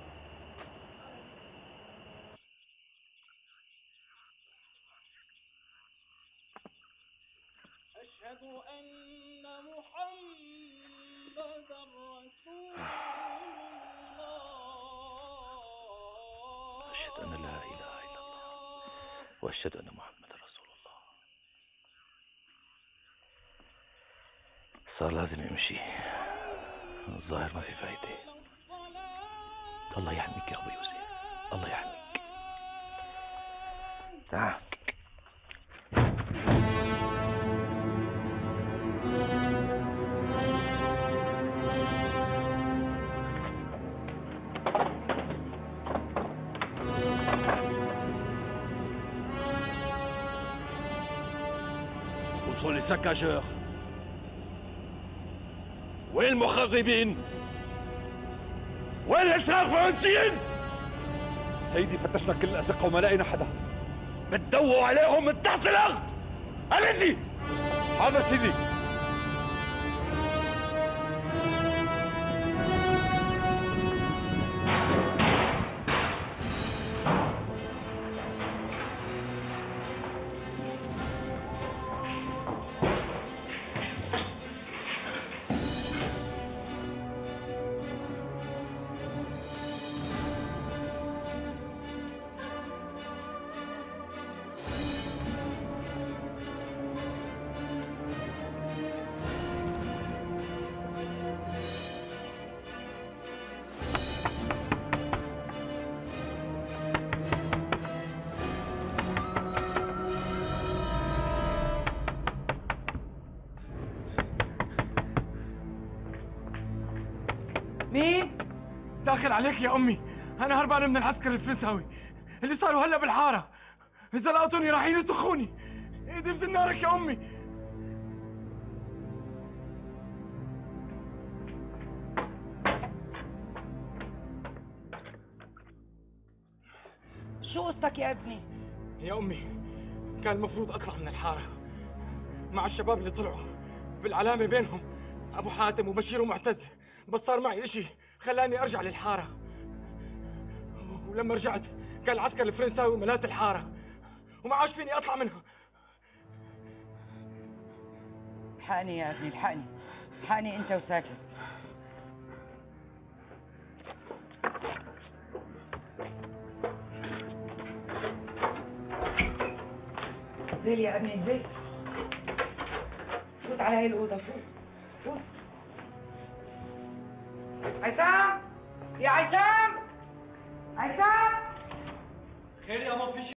أشهد أن محمدًا رسول الله. أشهد أن لا إله إلا الله وأشهد أن محمدًا رسول الله. صار لازم يمشي، الظاهر ما في فايدة. الله يحميك يا أبو يوسف، الله يحميك. تعال sont les saccageurs. Où est le Mokhadribin? Où est l'Israfantine? سيدي فتشنا كل الأزقة وما لقينا حدا. بتدوقوا عليهم من تحت الأرض. الذي هذا سيدي. مين؟ داخل عليك يا أمي، أنا هربان من العسكر الفرنساوي اللي صاروا هلا بالحارة، إذا لقطوني رايحين يطخوني، إيدي بزنارك يا أمي. شو قصتك يا ابني؟ يا أمي كان المفروض أطلع من الحارة مع الشباب اللي طلعوا، بالعلامة بينهم أبو حاتم وبشير ومعتز، بس صار معي إشي خلاني أرجع للحارة، ولما رجعت كان العسكر الفرنساوي ملات الحارة وما عاش فيني أطلع منها. الحقني يا ابني، الحقني الحقني، أنت وساكت. انزل يا ابني انزل، فوت على هاي الأوضة، فوت فوت. عصام، يا عصام، عصام، خير يا ما في شيء.